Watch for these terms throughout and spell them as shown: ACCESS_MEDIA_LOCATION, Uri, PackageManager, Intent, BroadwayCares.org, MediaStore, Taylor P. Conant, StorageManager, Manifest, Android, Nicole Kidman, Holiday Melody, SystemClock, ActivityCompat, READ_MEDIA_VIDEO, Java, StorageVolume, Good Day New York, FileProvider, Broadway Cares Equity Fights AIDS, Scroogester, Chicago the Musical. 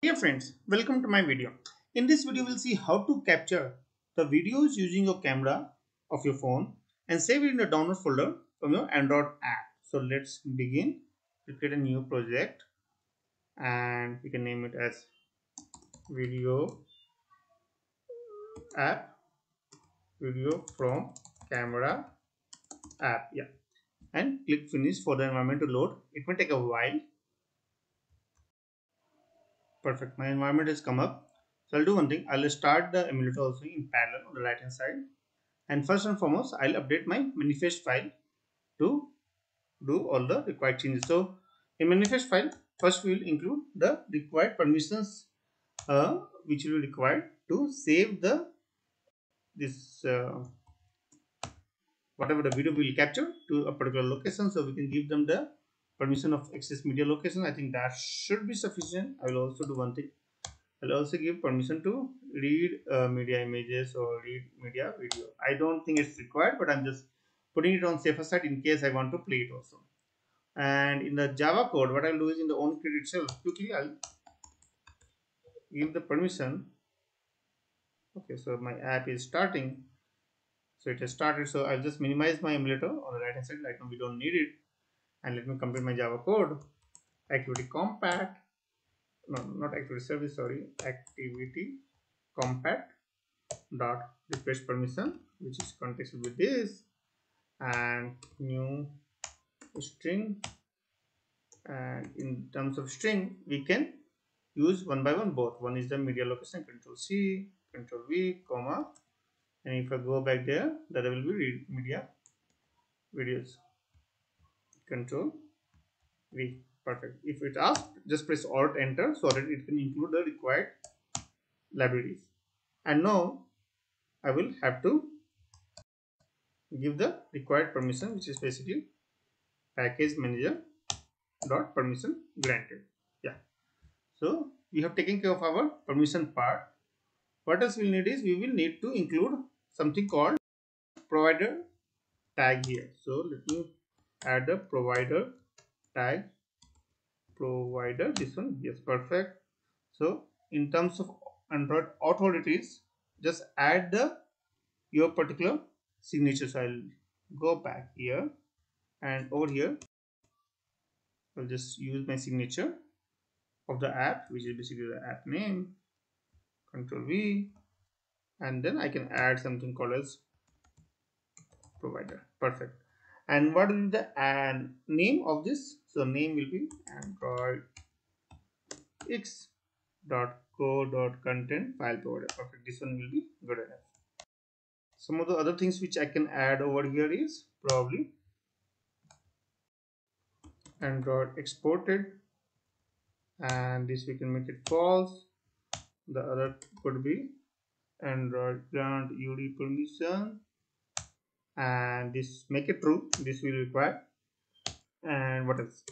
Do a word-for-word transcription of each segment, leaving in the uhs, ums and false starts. Dear friends, welcome to my video. In this video, we'll see how to capture the videos using your camera of your phone and save it in the download folder from your Android app. So let's begin. We'll create a new project and we can name it as video app, video from camera app, yeah, and click finish for the environment to load. It may take a while. Perfect, my environment has come up. So I'll do one thing. I'll start the emulator also in parallel on the right hand side. And first and foremost, I'll update my manifest file to do all the required changes. So in manifest file, first we will include the required permissions uh, which will be required to save the this uh, whatever the video we will capture to a particular location. So we can give them the permission of access media location. I think that should be sufficient. I will also do one thing. I'll also give permission to read uh, media images or read media video. I don't think it's required, but I'm just putting it on safer side in case I want to play it also. And in the Java code, what I'll do is in the own code itself, quickly I'll give the permission. Okay, so my app is starting. So it has started. So I'll just minimize my emulator on the right hand side. Right now we don't need it. And let me complete my Java code. ActivityCompat, no, not activity service, sorry, ActivityCompat dot request permission, which is contextual with this, and new string. And in terms of string, we can use one by one both. One is the media location, control C, control V, comma, and if I go back there, there will be read media videos. Control V. Perfect. If it asks, just press Alt Enter so that it can include the required libraries. And now I will have to give the required permission, which is basically PackageManager dot permission granted. Yeah. So we have taken care of our permission part. What else we'll need is we will need to include something called provider tag here. So let me add the provider tag, provider, this one. Yes, perfect. So in terms of Android authorities, just add the your particular signature. So I'll go back here and over here I'll just use my signature of the app, which is basically the app name, control V, and then I can add something called as provider. Perfect. And what is the uh, name of this? So name will be Android X dot co dot content file provider. Perfect. This one will be good enough. Some of the other things which I can add over here is probably Android exported, and this we can make it false. The other could be Android grant Uri permission. And this make it true, this will require. And what else?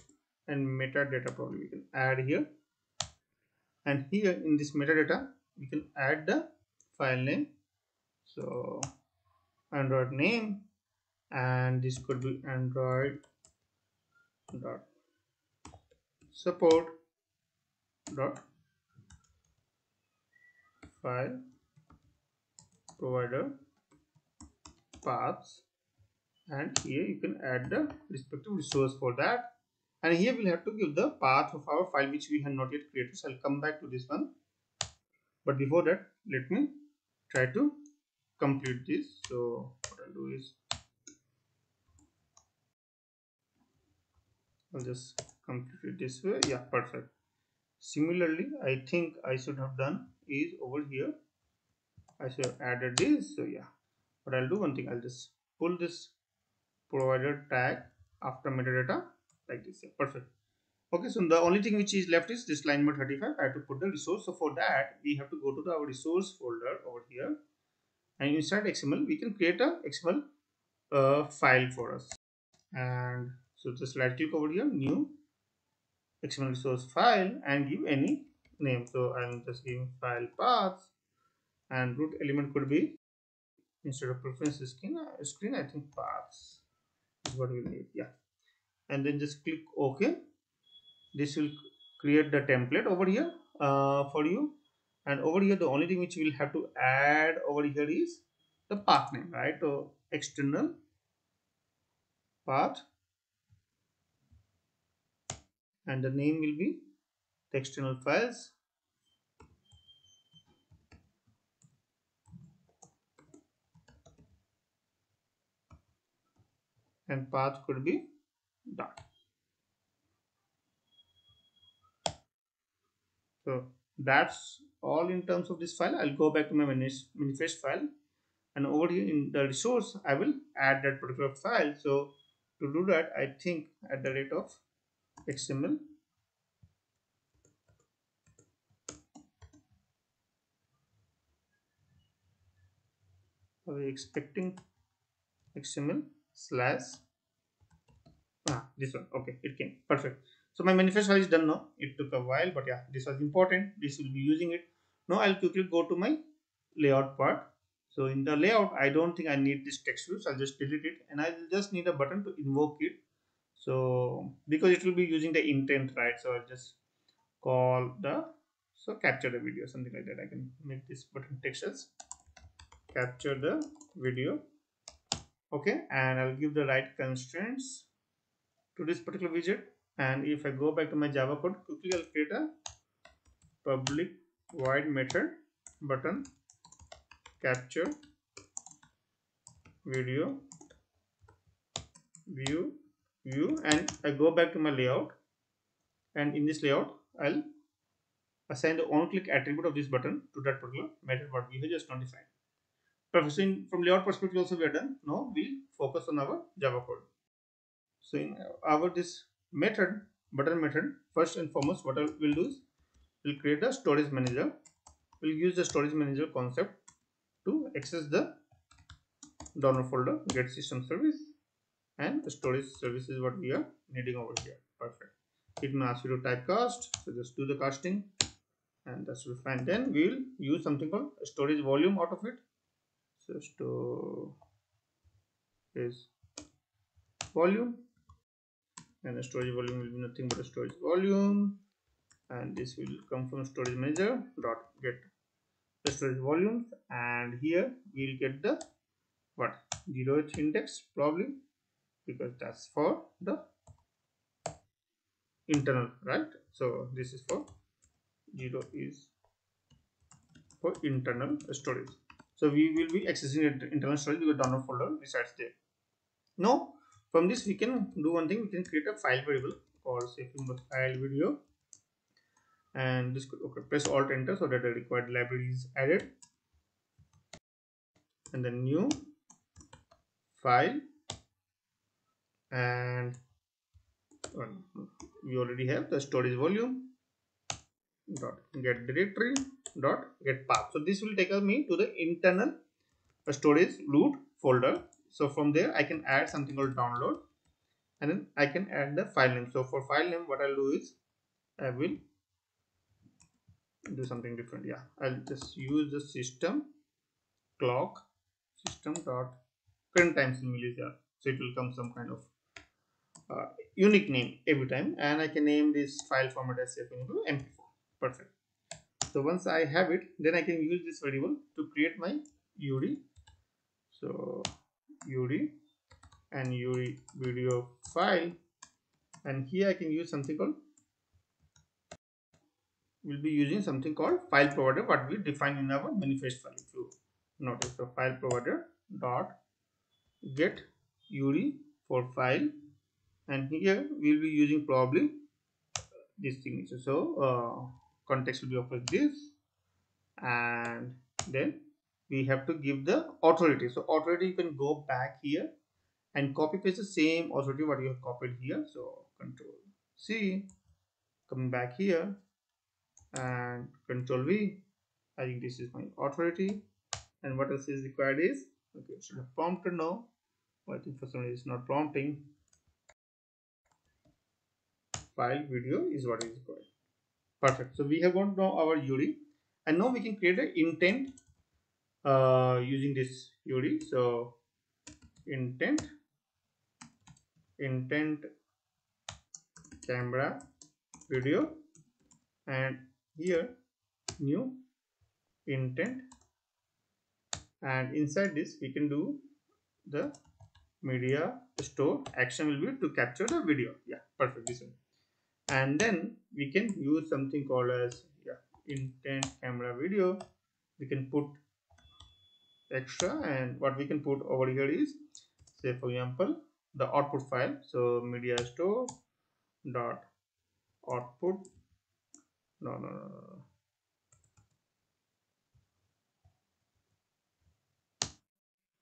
And metadata probably we can add here. And here in this metadata, we can add the file name. So Android name, and this could be Android dot support dot file provider paths, and here you can add the respective resource for that. And here we'll have to give the path of our file which we have not yet created. So I'll come back to this one, but before that let me try to complete this. So what I'll do is I'll just complete it this way. Yeah, perfect. Similarly, I think I should have done is over here I should have added this. So yeah, but I'll do one thing. I'll just pull this provider tag after metadata like this. Yeah, perfect. Okay, so the only thing which is left is this line number thirty-five. I have to put the resource. So for that, we have to go to the, our resource folder over here, and inside X M L, we can create a X M L uh, file for us. And so just right click over here, new X M L resource file, and give any name. So I'm just giving file paths, and root element could be, instead of preference screen, screen I think paths is what we need. Yeah, and then just click OK. This will create the template over here uh, for you. And over here, the only thing which you will have to add over here is the path name, right? So external path, and the name will be the external files. And path could be dot. So that's all in terms of this file. I'll go back to my manifest file, and over here in the resource, I will add that particular file. So to do that, I think at the rate of X M L are we expecting X M L slash ah, this one. Okay, it came perfect. So my manifest file is done now. It took a while, but yeah, this was important. This will be using it now. I'll quickly go to my layout part. So in the layout, I don't think I need this text view, so I'll just delete it, and I will just need a button to invoke it. So because it will be using the intent, right? So I'll just call the so capture the video, something like that. I can make this button text as capture the video. Okay, and I'll give the right constraints to this particular widget. And if I go back to my Java code, quickly I'll create a public void method button capture video view view, and I go back to my layout, and in this layout I'll assign the on-click attribute of this button to that particular method what we have just not defined. So in, from layout perspective also we are done. Now we'll focus on our Java code. So in our this method, button method, first and foremost what I will do is we'll create a storage manager. We'll use the storage manager concept to access the donor folder, get system service, and the storage service is what we are needing over here. Perfect. It may ask you to type cast, so just do the casting, and that's fine. Then we will use something called storage volume out of it. Just to is volume, and the storage volume will be nothing but a storage volume, and this will come from storage manager dot get the storage volumes, and here we'll get the what zeroth index probably, because that's for the internal, right? So this is for zero is for internal storage. So we will be accessing the internal storage because donor folder resides there. Now, from this we can do one thing. We can create a file variable called say file video, and this could okay, press Alt Enter so that the required library is added, and then new file, and we already have the storage volume dot get directory dot get path. So this will take me to the internal storage root folder. So from there I can add something called download, and then I can add the file name. So for file name what I'll do is I will do something different. Yeah, I'll just use the system clock system dot current time similar, so it will come some kind of uh, unique name every time, and I can name this file format as M P four. Perfect. So once I have it, then I can use this variable to create my Uri. So Uri and Uri video file, and here I can use something called we'll be using something called file provider what we define in our manifest file. If you notice, the file provider dot get Uri for file, and here we'll be using probably this thing. So uh, context will be of this, and then we have to give the authority. So authority, you can go back here and copy paste the same authority what you have copied here. So control C, coming back here, and control V. I think this is my authority, and what else is required is okay, should have prompted now. Well, I think for some reason it's not prompting. File video is what is required. Perfect. So we have got now our Uri, and now we can create an intent uh, using this Uri. So intent intent camera video, and here new intent, and inside this we can do the media store action will be to capture the video. Yeah, perfect, this one. And then we can use something called as yeah, intent camera video. We can put extra, and what we can put over here is, say for example, the output file. So media store dot output no no no, no.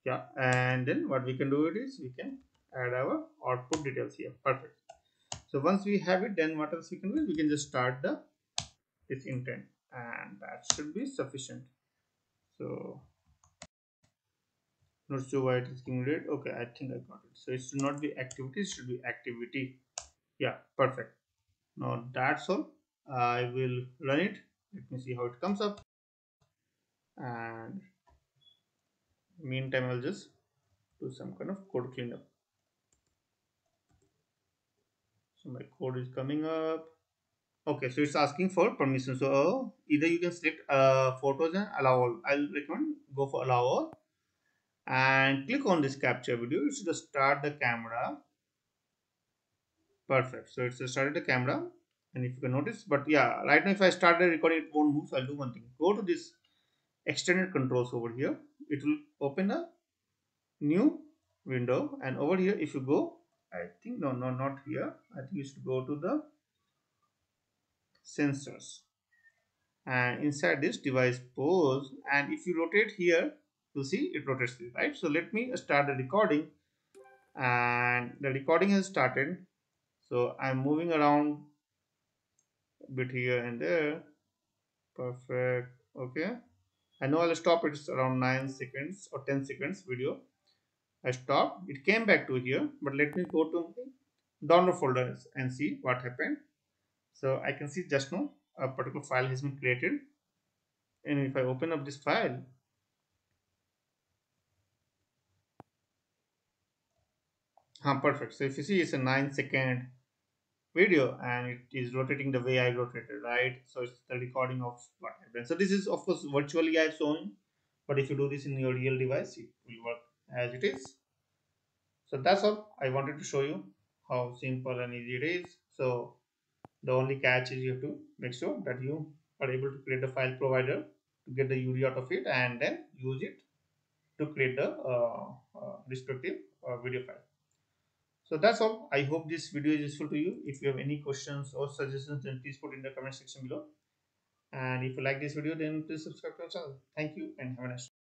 Yeah, and then what we can do it is we can add our output details here. Perfect. So once we have it, then what else we can do is we can just start the this intent, and that should be sufficient. So not sure why it is giving it. Okay, I think I got it. So it should not be activity, it should be activity. Yeah, perfect. Now that's all. I will run it. Let me see how it comes up. And meantime, I'll just do some kind of code cleanup. So my code is coming up. Okay, so it's asking for permission. So either you can select uh, photos and allow all. I'll recommend go for allow all. And click on this capture video. It should start the camera. Perfect. So it's started the camera. And if you can notice, but yeah, right now if I start the recording, it won't move. So I'll do one thing. Go to this extended controls over here. It will open a new window, and over here, if you go, I think no, no, not here. I think you should go to the sensors, and inside this device pose. And if you rotate here, you see it rotates this, right? So let me start the recording, and the recording has started. So I'm moving around a bit here and there. Perfect. Okay. I know I'll stop. It's around nine seconds or ten seconds video. I stopped. It came back to here. But let me go to download folders and see what happened. So I can see just now a particular file has been created. And if I open up this file, ah, perfect. So if you see, it's a nine second video, and it is rotating the way I rotated, right? So it's the recording of what happened. So this is of course virtually I've shown, but if you do this in your real device, it will work as it is. So that's all I wanted to show you, how simple and easy it is. So the only catch is you have to make sure that you are able to create the file provider to get the Uri out of it, and then use it to create the uh, uh, respective uh, video file. So that's all. I hope this video is useful to you. If you have any questions or suggestions, then please put in the comment section below. And if you like this video, then please subscribe to our channel. Thank you and have a nice day.